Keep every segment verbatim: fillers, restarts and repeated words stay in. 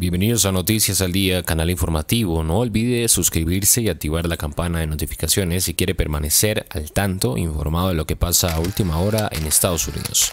Bienvenidos a Noticias al Día, canal informativo. No olvide suscribirse y activar la campana de notificaciones si quiere permanecer al tanto informado de lo que pasa a última hora en Estados Unidos.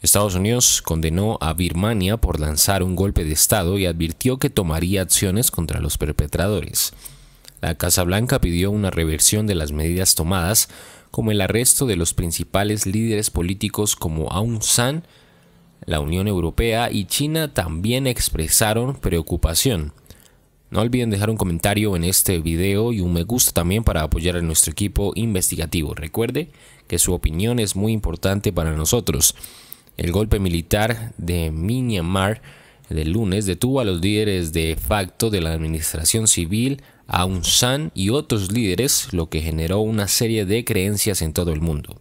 Estados Unidos condenó a Birmania por lanzar un golpe de estado y advirtió que tomaría acciones contra los perpetradores. La Casa Blanca pidió una reversión de las medidas tomadas, como el arresto de los principales líderes políticos como Aung San. La Unión Europea y China también expresaron preocupación. No olviden dejar un comentario en este video y un me gusta también para apoyar a nuestro equipo investigativo. Recuerde que su opinión es muy importante para nosotros. El golpe militar de Myanmar del lunes detuvo a los líderes de facto de la administración civil, Aung San y otros líderes, lo que generó una serie de creencias en todo el mundo.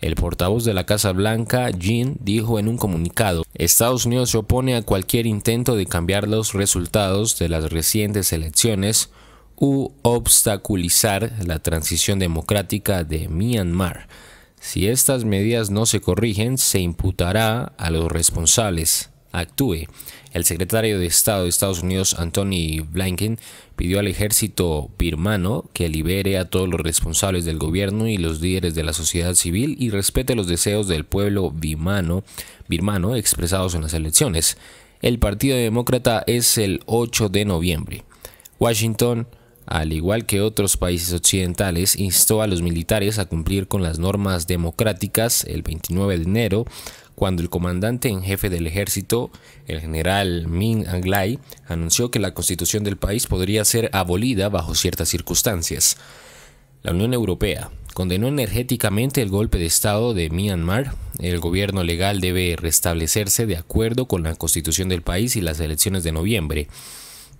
El portavoz de la Casa Blanca, Jin, dijo en un comunicado: Estados Unidos se opone a cualquier intento de cambiar los resultados de las recientes elecciones u obstaculizar la transición democrática de Myanmar. Si estas medidas no se corrigen, se imputará a los responsables. Actúe. El secretario de Estado de Estados Unidos, Anthony Blinken, pidió al ejército birmano que libere a todos los responsables del gobierno y los líderes de la sociedad civil y respete los deseos del pueblo birmano, birmano expresados en las elecciones. El Partido Demócrata es el ocho de noviembre. Washington, al igual que otros países occidentales, instó a los militares a cumplir con las normas democráticas el veintinueve de enero, cuando el comandante en jefe del ejército, el general Min Aung Hlaing, anunció que la constitución del país podría ser abolida bajo ciertas circunstancias. La Unión Europea condenó enérgicamente el golpe de estado de Myanmar. El gobierno legal debe restablecerse de acuerdo con la constitución del país y las elecciones de noviembre.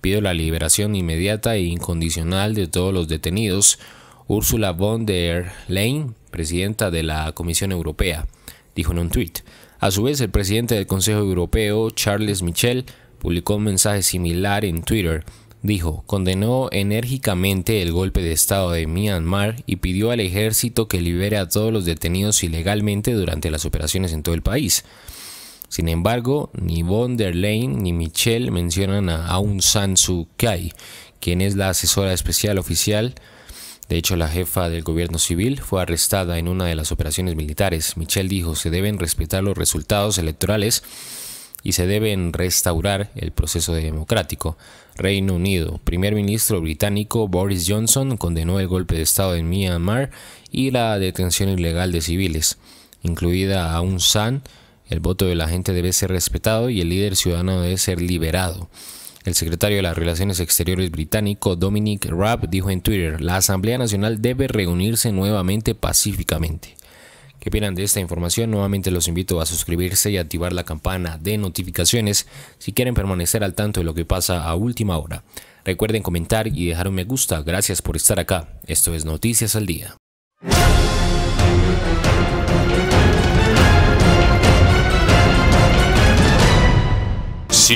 Pido la liberación inmediata e incondicional de todos los detenidos. Úrsula von der Leyen, presidenta de la Comisión Europea, dijo en un tuit. A su vez, el presidente del Consejo Europeo, Charles Michel, publicó un mensaje similar en Twitter. Dijo, condenó enérgicamente el golpe de estado de Myanmar y pidió al ejército que libere a todos los detenidos ilegalmente durante las operaciones en todo el país. Sin embargo, ni von der Leyen ni Michel mencionan a Aung San Suu Kyi, quien es la asesora especial oficial. De hecho, la jefa del gobierno civil fue arrestada en una de las operaciones militares. Michel dijo, se deben respetar los resultados electorales y se deben restaurar el proceso democrático. Reino Unido. Primer ministro británico Boris Johnson condenó el golpe de estado en Myanmar y la detención ilegal de civiles, incluida Aung San. El voto de la gente debe ser respetado y el líder ciudadano debe ser liberado. El secretario de las Relaciones Exteriores británico Dominic Raab dijo en Twitter, la Asamblea Nacional debe reunirse nuevamente pacíficamente. ¿Qué opinan de esta información? Nuevamente los invito a suscribirse y activar la campana de notificaciones si quieren permanecer al tanto de lo que pasa a última hora. Recuerden comentar y dejar un me gusta. Gracias por estar acá. Esto es Noticias al Día. Si